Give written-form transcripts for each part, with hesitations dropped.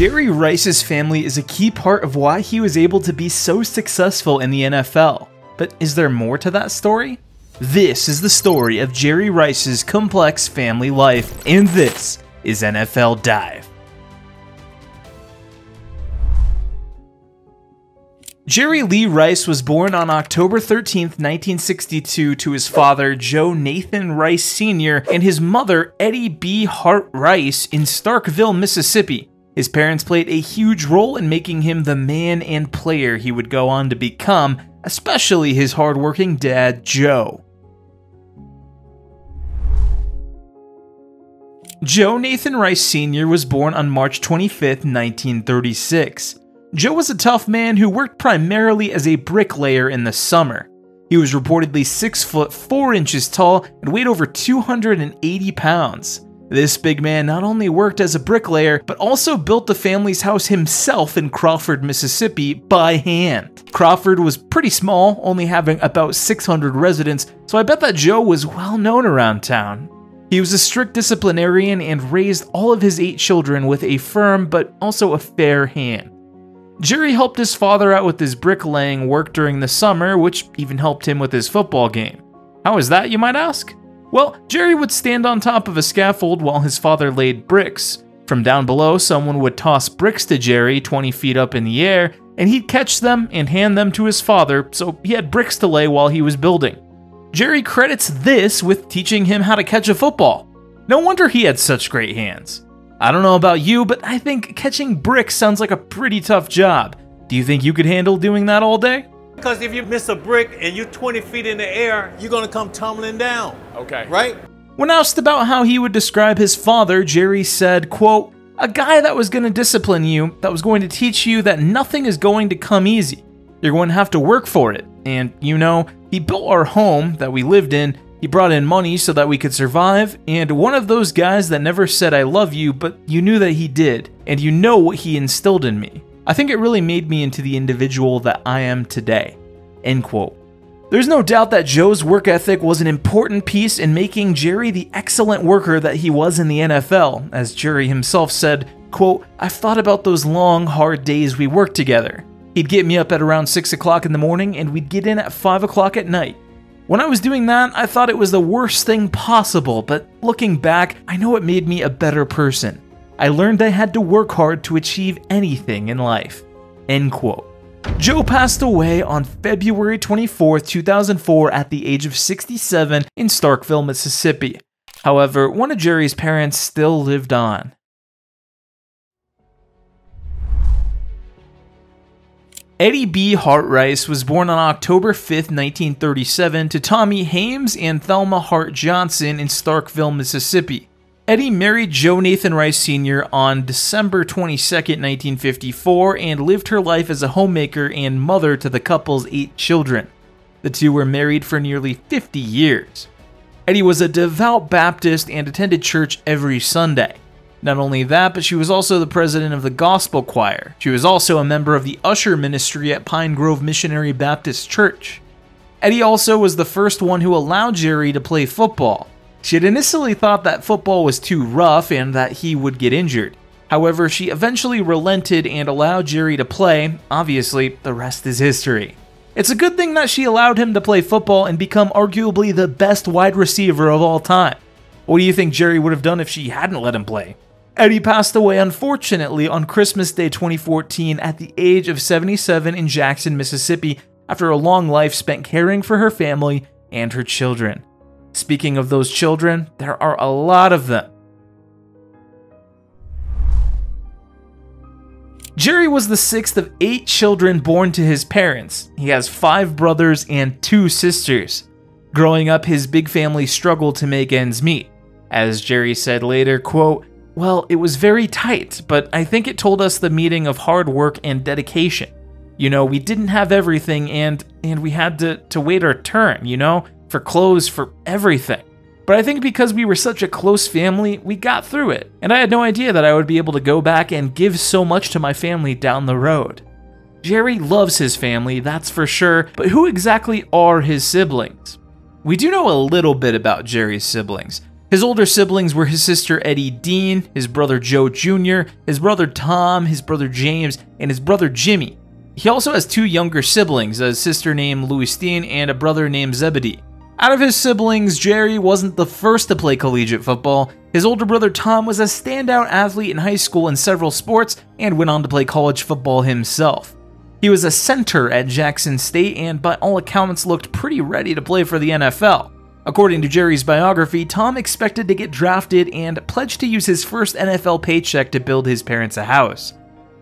Jerry Rice's family is a key part of why he was able to be so successful in the NFL. But is there more to that story? This is the story of Jerry Rice's complex family life, and this is NFL Dive. Jerry Lee Rice was born on October 13, 1962 to his father, Joe Nathan Rice Sr., and his mother, Eddie B. Hart Rice, in Starkville, Mississippi. His parents played a huge role in making him the man and player he would go on to become, especially his hardworking dad, Joe. Joe Nathan Rice Sr. was born on March 25, 1936. Joe was a tough man who worked primarily as a bricklayer in the summer. He was reportedly 6'4" tall and weighed over 280 pounds. This big man not only worked as a bricklayer, but also built the family's house himself in Crawford, Mississippi by hand. Crawford was pretty small, only having about 600 residents, so I bet that Joe was well known around town. He was a strict disciplinarian and raised all of his 8 children with a firm but also a fair hand. Jerry helped his father out with his bricklaying work during the summer, which even helped him with his football game. How is that, you might ask? Well, Jerry would stand on top of a scaffold while his father laid bricks. From down below, someone would toss bricks to Jerry 20 feet up in the air, and he'd catch them and hand them to his father, so he had bricks to lay while he was building. Jerry credits this with teaching him how to catch a football. No wonder he had such great hands. I don't know about you, but I think catching bricks sounds like a pretty tough job. Do you think you could handle doing that all day? Because if you miss a brick and you're 20 feet in the air, you're gonna come tumbling down. Okay. Right? When asked about how he would describe his father, Jerry said, quote, "A guy that was gonna discipline you, that was going to teach you that nothing is going to come easy. You're going to have to work for it. And you know, he built our home that we lived in. He brought in money so that we could survive, and one of those guys that never said I love you, but you knew that he did, and you know what he instilled in me. I think it really made me into the individual that I am today." End quote. There's no doubt that Joe's work ethic was an important piece in making Jerry the excellent worker that he was in the NFL, as Jerry himself said, quote, "I've thought about those long, hard days we worked together. He'd get me up at around 6 o'clock in the morning, and we'd get in at 5 o'clock at night. When I was doing that, I thought it was the worst thing possible, but looking back, I know it made me a better person. I learned I had to work hard to achieve anything in life." End quote. Joe passed away on February 24, 2004 at the age of 67 in Starkville, Mississippi. However, one of Jerry's parents still lived on. Eddie B. Hart Rice was born on October 5, 1937 to Tommy Hames and Thelma Hart Johnson in Starkville, Mississippi. Eddie married Joe Nathan Rice Sr. on December 22, 1954 and lived her life as a homemaker and mother to the couple's 8 children. The two were married for nearly 50 years. Eddie was a devout Baptist and attended church every Sunday. Not only that, but she was also the president of the gospel choir. She was also a member of the usher ministry at Pine Grove Missionary Baptist Church. Eddie also was the first one who allowed Jerry to play football. She had initially thought that football was too rough and that he would get injured. However, she eventually relented and allowed Jerry to play. Obviously, the rest is history. It's a good thing that she allowed him to play football and become arguably the best wide receiver of all time. What do you think Jerry would have done if she hadn't let him play? Eddie passed away, unfortunately, on Christmas Day 2014 at the age of 77 in Jackson, Mississippi, after a long life spent caring for her family and her children. Speaking of those children, there are a lot of them. Jerry was the 6th of 8 children born to his parents. He has 5 brothers and 2 sisters. Growing up, his big family struggled to make ends meet. As Jerry said later, quote, "Well, it was very tight, but I think it told us the meaning of hard work and dedication. You know, we didn't have everything and we had to wait our turn, you know, for clothes, for everything. But I think because we were such a close family, we got through it. And I had no idea that I would be able to go back and give so much to my family down the road." Jerry loves his family, that's for sure, but who exactly are his siblings? We do know a little bit about Jerry's siblings. His older siblings were his sister Eddie Dean, his brother Joe Jr., his brother Tom, his brother James, and his brother Jimmy. He also has two younger siblings, a sister named Louistine and a brother named Zebedee. Out of his siblings, Jerry wasn't the first to play collegiate football. His older brother Tom was a standout athlete in high school in several sports and went on to play college football himself. He was a center at Jackson State and by all accounts looked pretty ready to play for the NFL. According to Jerry's biography, Tom expected to get drafted and pledged to use his first NFL paycheck to build his parents a house.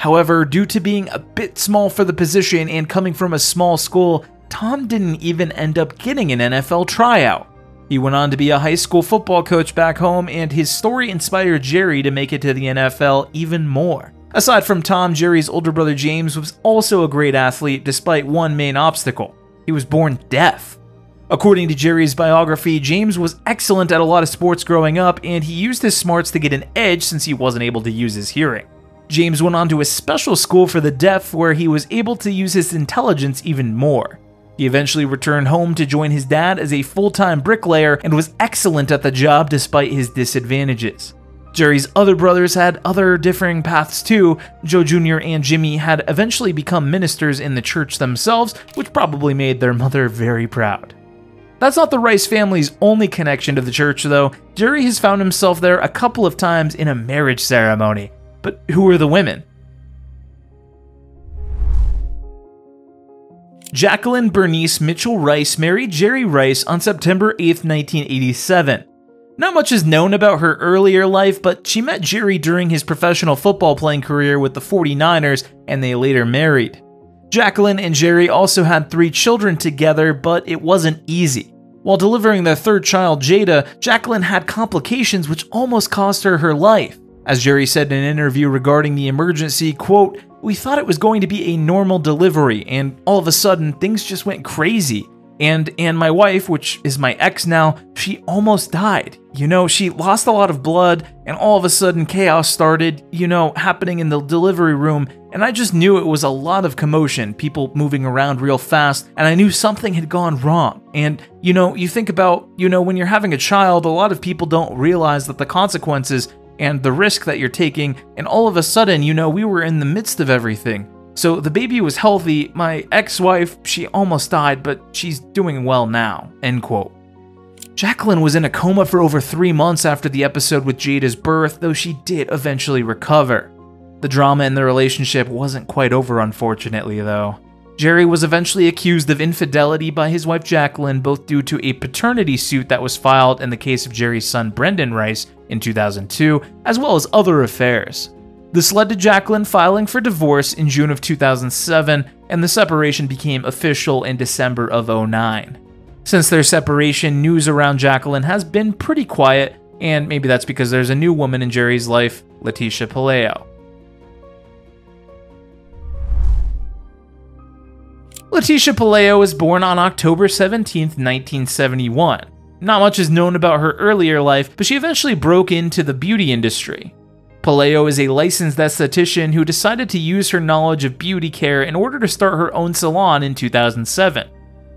However, due to being a bit small for the position and coming from a small school, Tom didn't even end up getting an NFL tryout. He went on to be a high school football coach back home, and his story inspired Jerry to make it to the NFL even more. Aside from Tom, Jerry's older brother James was also a great athlete despite one main obstacle. He was born deaf. According to Jerry's biography, James was excellent at a lot of sports growing up, and he used his smarts to get an edge since he wasn't able to use his hearing. James went on to a special school for the deaf where he was able to use his intelligence even more. He eventually returned home to join his dad as a full-time bricklayer and was excellent at the job despite his disadvantages. Jerry's other brothers had other differing paths too. Joe Jr. and Jimmy had eventually become ministers in the church themselves, which probably made their mother very proud. That's not the Rice family's only connection to the church though. Jerry has found himself there a couple of times in a marriage ceremony. But who are the women? Jacqueline Bernice Mitchell Rice married Jerry Rice on September 8, 1987. Not much is known about her earlier life, but she met Jerry during his professional football playing career with the 49ers, and they later married. Jacqueline and Jerry also had three children together, but it wasn't easy. While delivering their third child, Jada, Jacqueline had complications which almost cost her her life. As Jerry said in an interview regarding the emergency, quote, "We thought it was going to be a normal delivery, and all of a sudden, things just went crazy. And my wife, which is my ex now, she almost died. You know, she lost a lot of blood, and all of a sudden, chaos started, you know, happening in the delivery room, and I just knew it was a lot of commotion, people moving around real fast, and I knew something had gone wrong. And, you know, you think about, you know, when you're having a child, a lot of people don't realize that the consequences and the risk that you're taking, and all of a sudden, you know, we were in the midst of everything. So the baby was healthy, my ex-wife, she almost died, but she's doing well now," end quote. Jacqueline was in a coma for over 3 months after the episode with Jada's birth, though she did eventually recover. The drama in the relationship wasn't quite over, unfortunately, though. Jerry was eventually accused of infidelity by his wife Jacqueline, both due to a paternity suit that was filed in the case of Jerry's son Brendan Rice in 2002, as well as other affairs. This led to Jacqueline filing for divorce in June of 2007, and the separation became official in December of 2009. Since their separation, news around Jacqueline has been pretty quiet, and maybe that's because there's a new woman in Jerry's life, Latisha Pelayo. Latisha Pelayo was born on October 17, 1971. Not much is known about her earlier life, but she eventually broke into the beauty industry. Pelayo is a licensed esthetician who decided to use her knowledge of beauty care in order to start her own salon in 2007.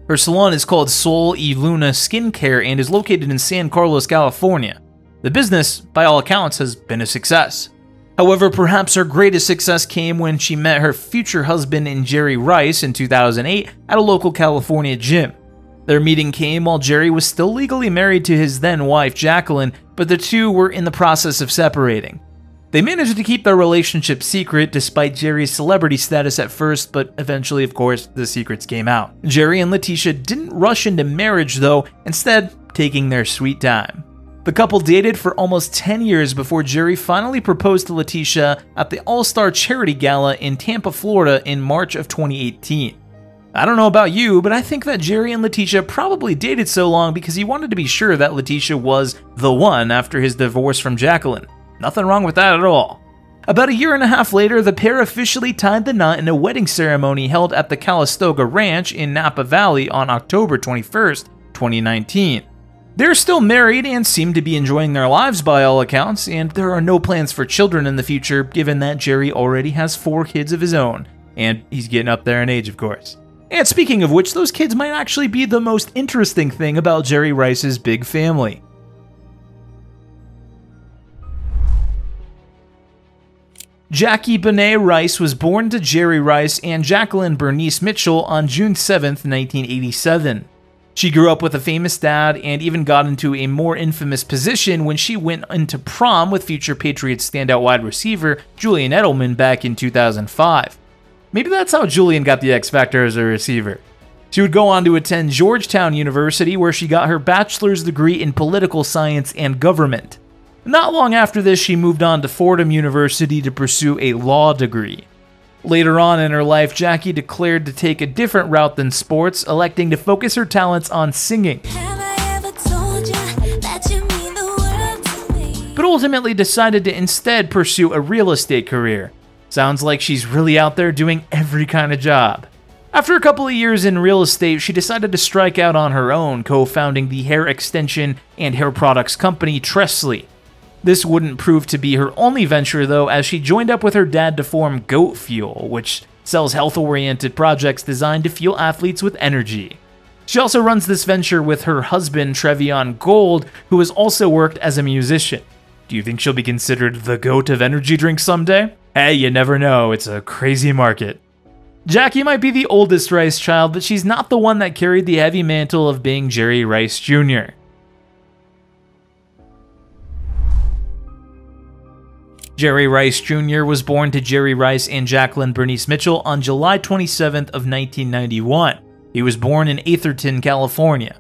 Her salon is called Sol y Luna Skincare and is located in San Carlos, California. The business, by all accounts, has been a success. However, perhaps her greatest success came when she met her future husband and Jerry Rice in 2008 at a local California gym. Their meeting came while Jerry was still legally married to his then-wife Jacqueline, but the two were in the process of separating. They managed to keep their relationship secret despite Jerry's celebrity status at first, but eventually, of course, the secrets came out. Jerry and Latisha didn't rush into marriage though, instead taking their sweet time. The couple dated for almost 10 years before Jerry finally proposed to Latisha at the All-Star Charity Gala in Tampa, Florida in March of 2018. I don't know about you, but I think that Jerry and Latisha probably dated so long because he wanted to be sure that Latisha was the one after his divorce from Jacqueline. Nothing wrong with that at all. About a year and a half later, the pair officially tied the knot in a wedding ceremony held at the Calistoga Ranch in Napa Valley on October 21st, 2019. They're still married and seem to be enjoying their lives by all accounts, and there are no plans for children in the future given that Jerry already has 4 kids of his own, and he's getting up there in age, of course. And speaking of which, those kids might actually be the most interesting thing about Jerry Rice's big family. Jackie Benet Rice was born to Jerry Rice and Jacqueline Bernice Mitchell on June 7, 1987. She grew up with a famous dad and even got into a more infamous position when she went into prom with future Patriots standout wide receiver Julian Edelman back in 2005. Maybe that's how Julian got the X Factor as a receiver. She would go on to attend Georgetown University, where she got her bachelor's degree in political science and government. Not long after this, she moved on to Fordham University to pursue a law degree. Later on in her life, Jackie declared to take a different route than sports, electing to focus her talents on singing. But ultimately decided to instead pursue a real estate career. Sounds like she's really out there doing every kind of job. After a couple of years in real estate, she decided to strike out on her own, co-founding the hair extension and hair products company Tressly. This wouldn't prove to be her only venture, though, as she joined up with her dad to form Goat Fuel, which sells health-oriented projects designed to fuel athletes with energy. She also runs this venture with her husband, Trevion Gold, who has also worked as a musician. Do you think she'll be considered the goat of energy drinks someday? Hey, you never know, it's a crazy market. Jackie might be the oldest Rice child, but she's not the one that carried the heavy mantle of being Jerry Rice Jr. Jerry Rice Jr. was born to Jerry Rice and Jacqueline Bernice Mitchell on July 27th of 1991. He was born in Atherton, California.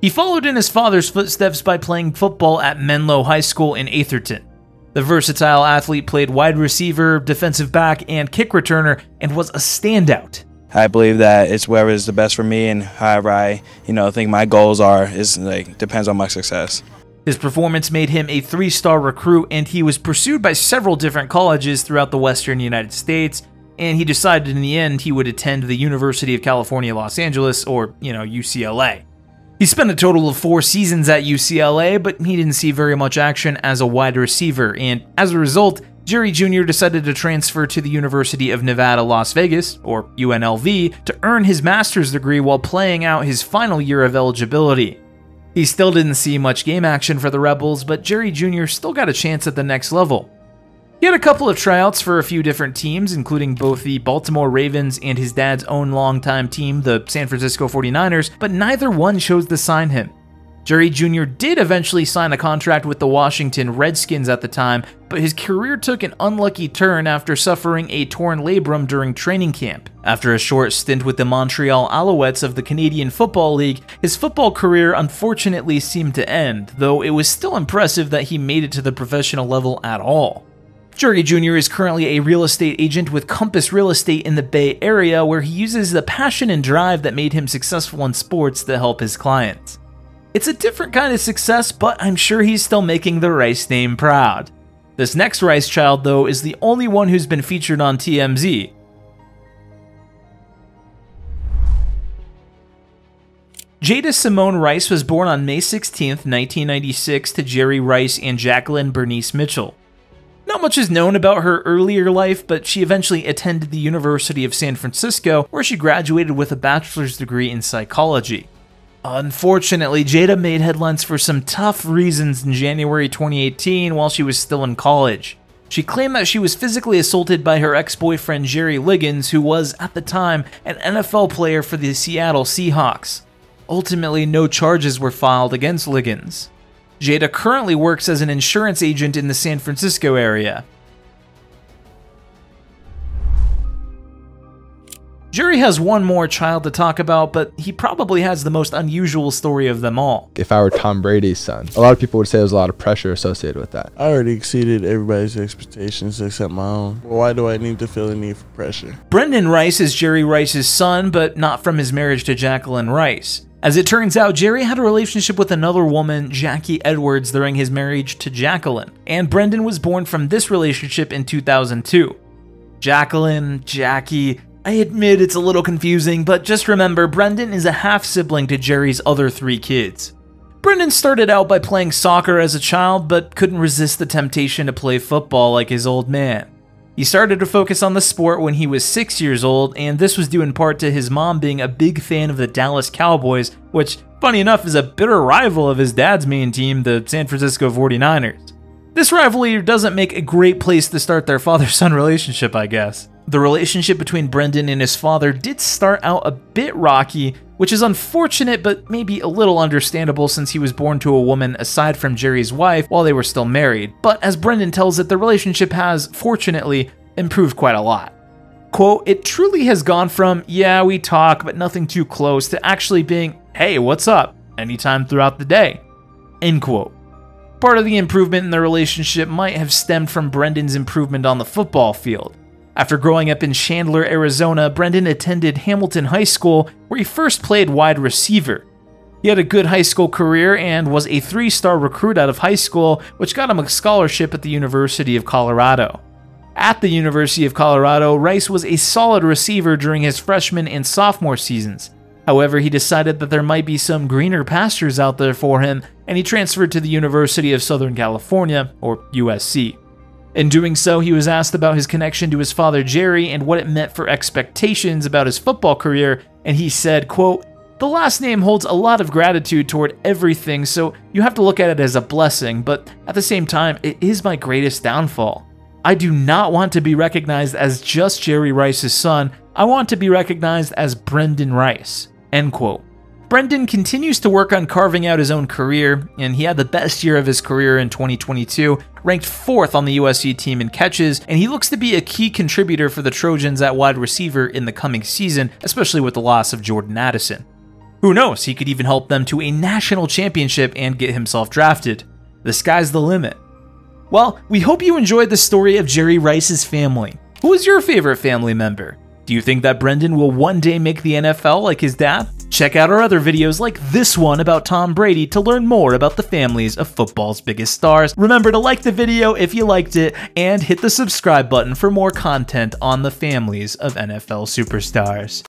He followed in his father's footsteps by playing football at Menlo High School in Atherton. The versatile athlete played wide receiver, defensive back, and kick returner, and was a standout. I believe that it's whatever is the best for me, and however I, think my goals are, depends on my success. His performance made him a three-star recruit, and he was pursued by several different colleges throughout the western United States, and he decided in the end he would attend the University of California, Los Angeles, or, UCLA. He spent a total of 4 seasons at UCLA, but he didn't see very much action as a wide receiver, and as a result, Jerry Jr. decided to transfer to the University of Nevada, Las Vegas, or UNLV, to earn his master's degree while playing out his final year of eligibility. He still didn't see much game action for the Rebels, but Jerry Jr. still got a chance at the next level. He had a couple of tryouts for a few different teams, including both the Baltimore Ravens and his dad's own longtime team, the San Francisco 49ers, but neither one chose to sign him. Jerry Jr. did eventually sign a contract with the Washington Redskins at the time, but his career took an unlucky turn after suffering a torn labrum during training camp. After a short stint with the Montreal Alouettes of the Canadian Football League, his football career unfortunately seemed to end, though it was still impressive that he made it to the professional level at all. Jerry Jr. is currently a real estate agent with Compass Real Estate in the Bay Area, where he uses the passion and drive that made him successful in sports to help his clients. It's a different kind of success, but I'm sure he's still making the Rice name proud. This next Rice child, though, is the only one who's been featured on TMZ. Jada Simone Rice was born on May 16, 1996, to Jerry Rice and Jacqueline Bernice Mitchell. Not much is known about her earlier life, but she eventually attended the University of San Francisco, where she graduated with a bachelor's degree in psychology. Unfortunately, Jada made headlines for some tough reasons in January 2018 while she was still in college. She claimed that she was physically assaulted by her ex-boyfriend Jerry Liggins, who was, at the time, an NFL player for the Seattle Seahawks. Ultimately, no charges were filed against Liggins. Jada currently works as an insurance agent in the San Francisco area. Jerry has one more child to talk about, but he probably has the most unusual story of them all. If I were Tom Brady's son, a lot of people would say there's a lot of pressure associated with that. I already exceeded everybody's expectations except my own. Well, why do I need to feel the need for pressure? Brendan Rice is Jerry Rice's son, but not from his marriage to Jacqueline Rice. As it turns out, Jerry had a relationship with another woman, Jackie Edwards, during his marriage to Jacqueline, and Brendan was born from this relationship in 2002. Jacqueline, Jackie... I admit it's a little confusing, but just remember, Brendan is a half-sibling to Jerry's other 3 kids. Brendan started out by playing soccer as a child, but couldn't resist the temptation to play football like his old man. He started to focus on the sport when he was 6 years old, and this was due in part to his mom being a big fan of the Dallas Cowboys, which, funny enough, is a bitter rival of his dad's main team, the San Francisco 49ers. This rivalry doesn't make a great place to start their father-son relationship, I guess. The relationship between Brendan and his father did start out a bit rocky, which is unfortunate but maybe a little understandable since he was born to a woman aside from Jerry's wife while they were still married. But as Brendan tells it, the relationship has, fortunately, improved quite a lot. Quote, "It truly has gone from, yeah, we talk, but nothing too close, to actually being, hey, what's up, anytime throughout the day," end quote. Part of the improvement in their relationship might have stemmed from Brendan's improvement on the football field. After growing up in Chandler, Arizona, Brendan attended Hamilton High School, where he first played wide receiver. He had a good high school career and was a three-star recruit out of high school, which got him a scholarship at the University of Colorado. At the University of Colorado, Rice was a solid receiver during his freshman and sophomore seasons. However, he decided that there might be some greener pastures out there for him, and he transferred to the University of Southern California, or USC. In doing so, he was asked about his connection to his father Jerry and what it meant for expectations about his football career, and he said, quote, "The last name holds a lot of gratitude toward everything, so you have to look at it as a blessing, but at the same time, it is my greatest downfall. I do not want to be recognized as just Jerry Rice's son. I want to be recognized as Brendan Rice," end quote. Brendan continues to work on carving out his own career, and he had the best year of his career in 2022, ranked 4th on the USC team in catches, and he looks to be a key contributor for the Trojans at wide receiver in the coming season, especially with the loss of Jordan Addison. Who knows, he could even help them to a national championship and get himself drafted. The sky's the limit. Well, we hope you enjoyed the story of Jerry Rice's family. Who is your favorite family member? Do you think that Brendan will one day make the NFL like his dad? Check out our other videos like this one about Tom Brady to learn more about the families of football's biggest stars. Remember to like the video if you liked it, and hit the subscribe button for more content on the families of NFL superstars.